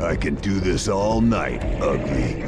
I can do this all night, ugly.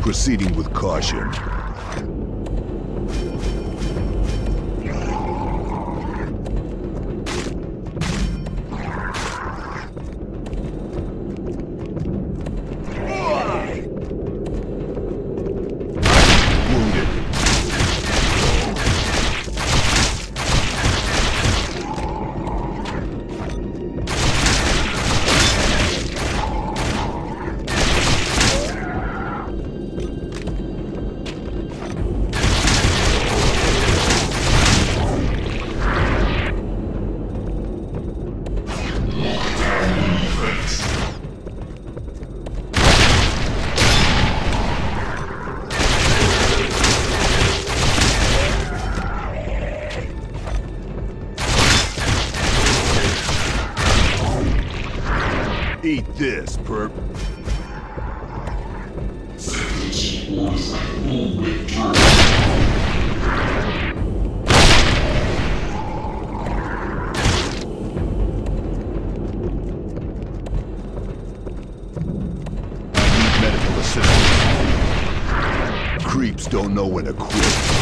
Proceeding with caution. Eat this, perp. Savage was full victory. I need medical assistance. Creeps don't know when to quit.